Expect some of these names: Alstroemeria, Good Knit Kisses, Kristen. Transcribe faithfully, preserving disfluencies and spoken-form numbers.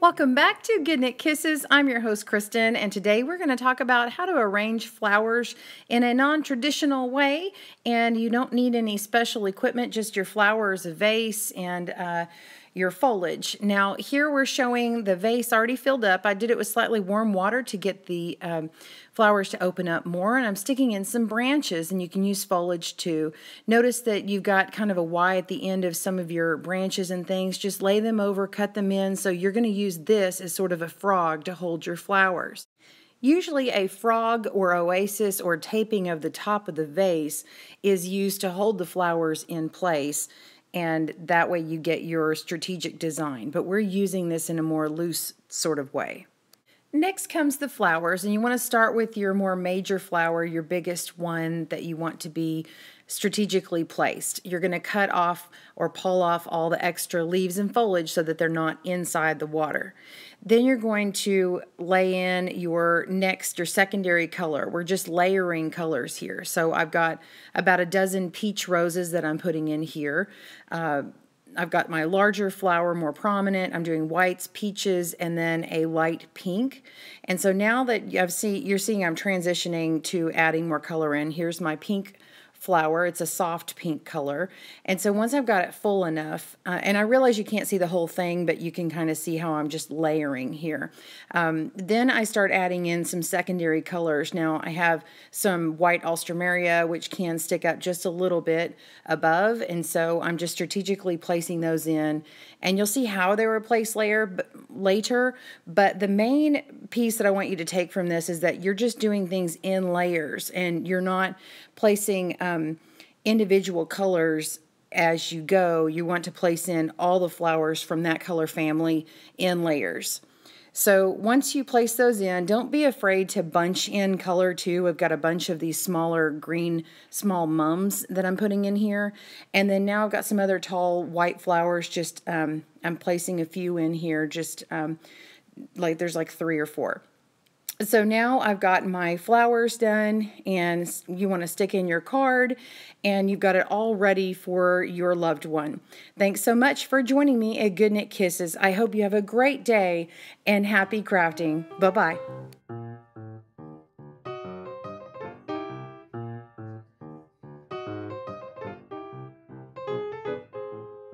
Welcome back to Good Knit Kisses. I'm your host, Kristen, and today we're going to talk about how to arrange flowers in a non-traditional way, and you don't need any special equipment, just your flowers, a vase, and uh, your foliage. Now, here we're showing the vase already filled up. I did it with slightly warm water to get the um, flowers to open up more, and I'm sticking in some branches, and you can use foliage too. Notice that you've got kind of a Y at the end of some of your branches and things. Just lay them over, cut them in, so you're going to use this as sort of a frog to hold your flowers. Usually a frog or oasis or taping of the top of the vase is used to hold the flowers in place, and that way you get your strategic design. But we're using this in a more loose sort of way. Next comes the flowers, and you want to start with your more major flower, your biggest one that you want to be strategically placed. You're going to cut off or pull off all the extra leaves and foliage so that they're not inside the water. Then you're going to lay in your next, your secondary color. We're just layering colors here. So I've got about a dozen peach roses that I'm putting in here. Uh, I've got my larger flower, more prominent. I'm doing whites, peaches, and then a light pink. And so now that I've see, you're seeing I'm transitioning to adding more color in. Here's my pink flower. It's a soft pink color. And so once I've got it full enough, uh, and I realize you can't see the whole thing, but you can kind of see how I'm just layering here. Um, then I start adding in some secondary colors. Now I have some white Alstroemeria, which can stick up just a little bit above. And so I'm just strategically placing those in, and you'll see how they were placed layer, later. But the main piece that I want you to take from this is that you're just doing things in layers, and you're not placing um, Um, individual colors as you go. You want to place in all the flowers from that color family in layers. So once you place those in, don't be afraid to bunch in color too. I've got a bunch of these smaller green small mums that I'm putting in here, and then now I've got some other tall white flowers. Just um, I'm placing a few in here, just um, like there's like three or four. So now I've got my flowers done, and you want to stick in your card, and you've got it all ready for your loved one. Thanks so much for joining me at Good Knit Kisses. I hope you have a great day and happy crafting. Bye-bye.